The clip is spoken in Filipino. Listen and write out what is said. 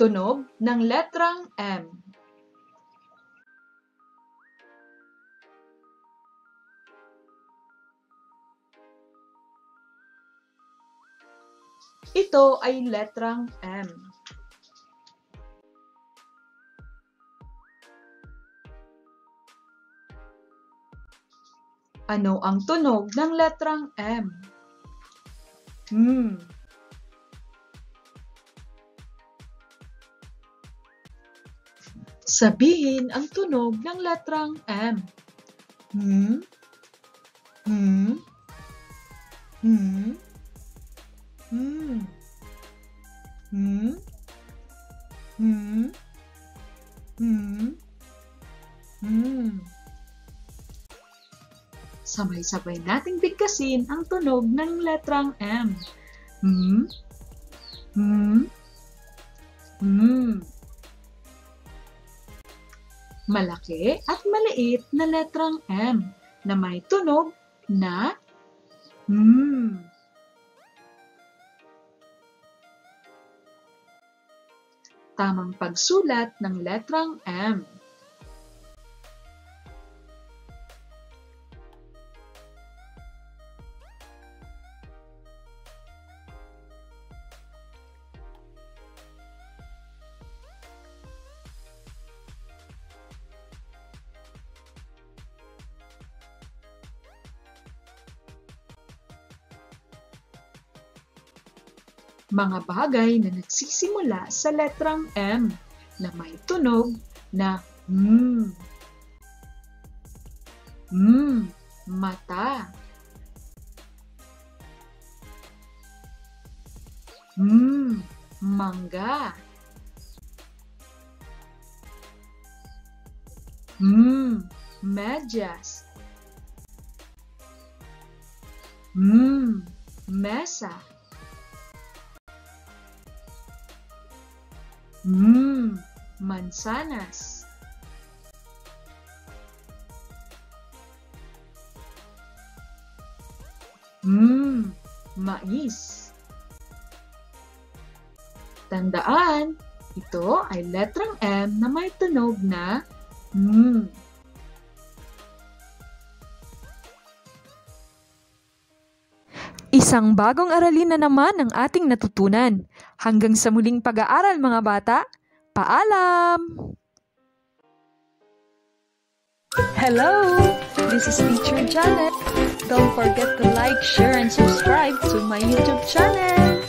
Tunog ng letrang M. Ito ay letrang M. Ano ang tunog ng letrang M? Mm. Sabihin ang tunog ng letrang M. Mm. Mm. Mm. Hmm. Hmm. Hmm. Hmm. Hmm. Sabay-sabay nating bigkasin ang tunog ng letrang M. Hmm. Hmm. Hmm. Malaki at maliit na letrang M na may tunog na hmm. Tamang pagsulat ng letrang M. Mga bagay na nagsisimula sa letrang M na may tunog na M. M. Mata. M. Mangga. M. Medyas. M. Mesa. Mmm, mansanas. Mmm, mais. Tandaan, ito ay letrang M na may tunog na mmm. Isang bagong aralin na naman ang ating natutunan. Hanggang sa muling pag-aaral mga bata, paalam! Hello! This is Teacher Janeth. Don't forget to like, share, and subscribe to my YouTube channel.